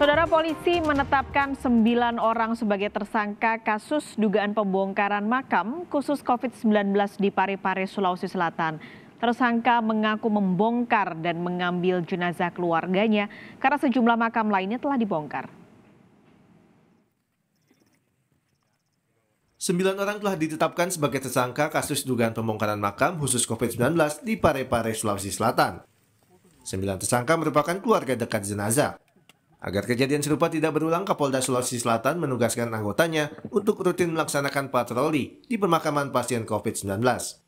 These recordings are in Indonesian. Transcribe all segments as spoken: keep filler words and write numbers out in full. Saudara, polisi menetapkan sembilan orang sebagai tersangka kasus dugaan pembongkaran makam khusus covid sembilan belas di Parepare, Sulawesi Selatan. Tersangka mengaku membongkar dan mengambil jenazah keluarganya karena sejumlah makam lainnya telah dibongkar. Sembilan orang telah ditetapkan sebagai tersangka kasus dugaan pembongkaran makam khusus covid sembilan belas di Parepare, Sulawesi Selatan. Sembilan tersangka merupakan keluarga dekat jenazah. Agar kejadian serupa tidak berulang, Kapolda Sulawesi Selatan menugaskan anggotanya untuk rutin melaksanakan patroli di pemakaman pasien covid sembilan belas.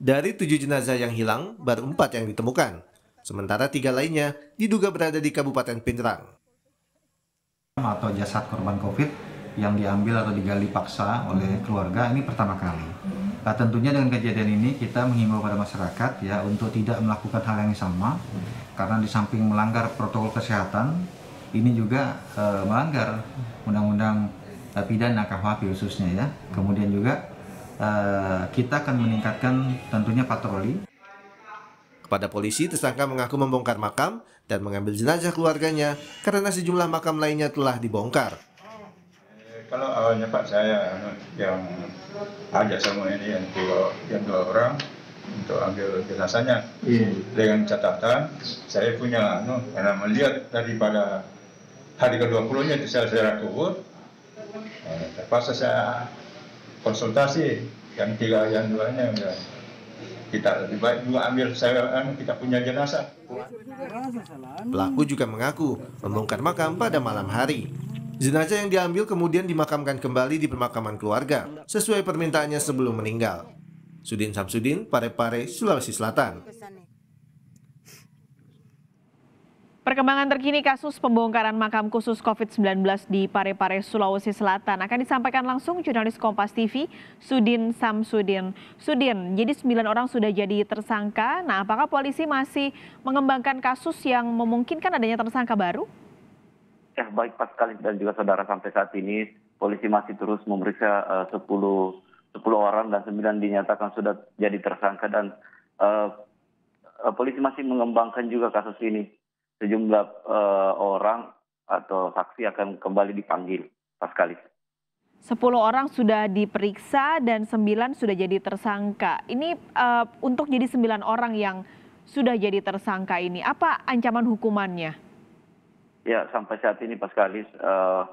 Dari tujuh jenazah yang hilang, baru empat yang ditemukan. Sementara tiga lainnya diduga berada di Kabupaten Pinrang. Atau jasad korban COVID yang diambil atau digali paksa oleh keluarga ini pertama kali. Nah, tentunya dengan kejadian ini kita menghimbau pada masyarakat ya untuk tidak melakukan hal yang sama, karena di samping melanggar protokol kesehatan, ini juga e, melanggar undang-undang e, pidana K H P khususnya ya. Kemudian juga e, kita akan meningkatkan tentunya patroli. Kepada polisi, tersangka mengaku membongkar makam dan mengambil jenazah keluarganya karena sejumlah makam lainnya telah dibongkar. E, kalau awalnya Pak saya yang ajak sama ini yang dua, yang dua orang untuk ambil jenazahnya, yeah. Dengan catatan saya punya, no, karena melihat daripada hari ke dua puluh-nya di sel-sel kubur, eh, terpaksa saya konsultasi yang tiga, yang duanya, ya. Kita lebih baik juga ambil saya, kita punya jenazah. Pelaku juga mengaku membongkar makam pada malam hari. Jenazah yang diambil kemudian dimakamkan kembali di pemakaman keluarga sesuai permintaannya sebelum meninggal. Sudin Samsudin, Parepare, Sulawesi Selatan. Perkembangan terkini kasus pembongkaran makam khusus covid sembilan belas di Parepare, Sulawesi Selatan akan disampaikan langsung jurnalis Kompas T V, Sudin Samsudin. Sudin, jadi sembilan orang sudah jadi tersangka. Nah, apakah polisi masih mengembangkan kasus yang memungkinkan adanya tersangka baru? Ya, baik Paskalis dan juga saudara, sampai saat ini polisi masih terus memeriksa uh, sepuluh orang dan sembilan dinyatakan sudah jadi tersangka, dan uh, polisi masih mengembangkan juga kasus ini. Sejumlah uh, orang atau saksi akan kembali dipanggil, Paskalis. Sepuluh orang sudah diperiksa dan sembilan sudah jadi tersangka. Ini uh, untuk jadi sembilan orang yang sudah jadi tersangka ini, apa ancaman hukumannya? Ya, sampai saat ini Paskalis, uh,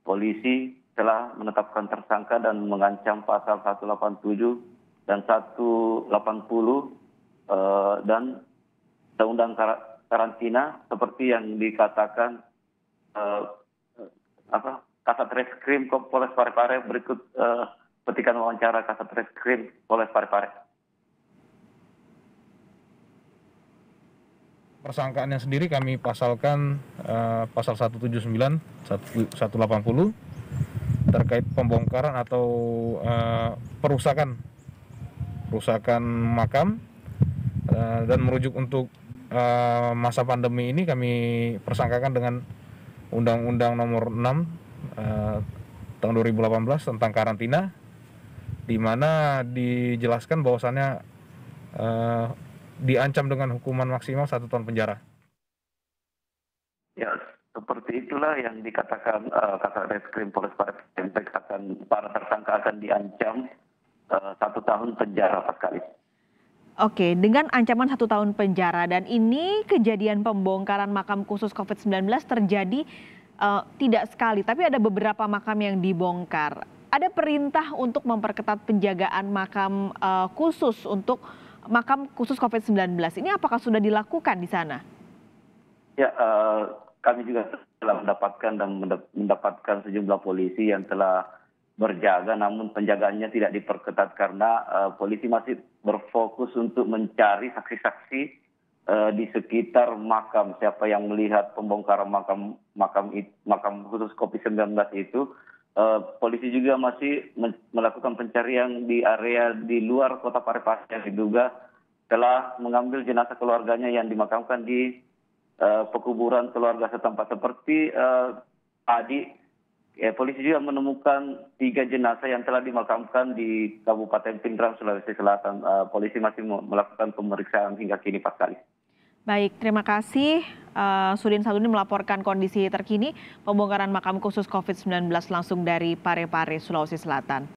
polisi telah menetapkan tersangka dan mengancam pasal seratus delapan puluh tujuh dan seratus delapan puluh uh, dan undang-undang karantina seperti yang dikatakan uh, apa Kasat Reskrim Polres Parepare. Berikut uh, petikan wawancara Kasat Reskrim Polres Parepare. Persangkaannya sendiri kami pasalkan uh, pasal seratus tujuh puluh sembilan, seratus delapan puluh terkait pembongkaran atau uh, perusakan perusakan makam, uh, dan merujuk untuk masa pandemi ini kami persangkakan dengan Undang-Undang Nomor enam eh, tahun dua ribu delapan belas tentang karantina, di mana dijelaskan bahwasannya eh, diancam dengan hukuman maksimal satu tahun penjara. Ya, seperti itulah yang dikatakan eh, Kasat Reskrim Polres Parepare, yang dikatakan para tersangka akan diancam eh, satu tahun penjara, Paskalis. Oke, dengan ancaman satu tahun penjara, dan ini kejadian pembongkaran makam khusus covid sembilan belas terjadi uh, tidak sekali, tapi ada beberapa makam yang dibongkar. Ada perintah untuk memperketat penjagaan makam uh, khusus untuk makam khusus covid sembilan belas. Ini apakah sudah dilakukan di sana? Ya, uh, kami juga telah mendapatkan dan mendapatkan sejumlah polisi yang telah berjaga, namun penjagaannya tidak diperketat karena uh, polisi masih berfokus untuk mencari saksi-saksi uh, di sekitar makam. Siapa yang melihat pembongkaran makam makam makam khusus covid sembilan belas itu, uh, polisi juga masih melakukan pencarian di area di luar kota Parepare yang diduga telah mengambil jenazah keluarganya yang dimakamkan di uh, pekuburan keluarga setempat. Seperti uh, tadi, ya, polisi juga menemukan tiga jenazah yang telah dimakamkan di Kabupaten Pinrang, Sulawesi Selatan. Uh, polisi masih melakukan pemeriksaan hingga kini, Paskalis. Baik, terima kasih. Uh, Sudin Samsudin melaporkan kondisi terkini pembongkaran makam khusus covid sembilan belas langsung dari Parepare, Sulawesi Selatan.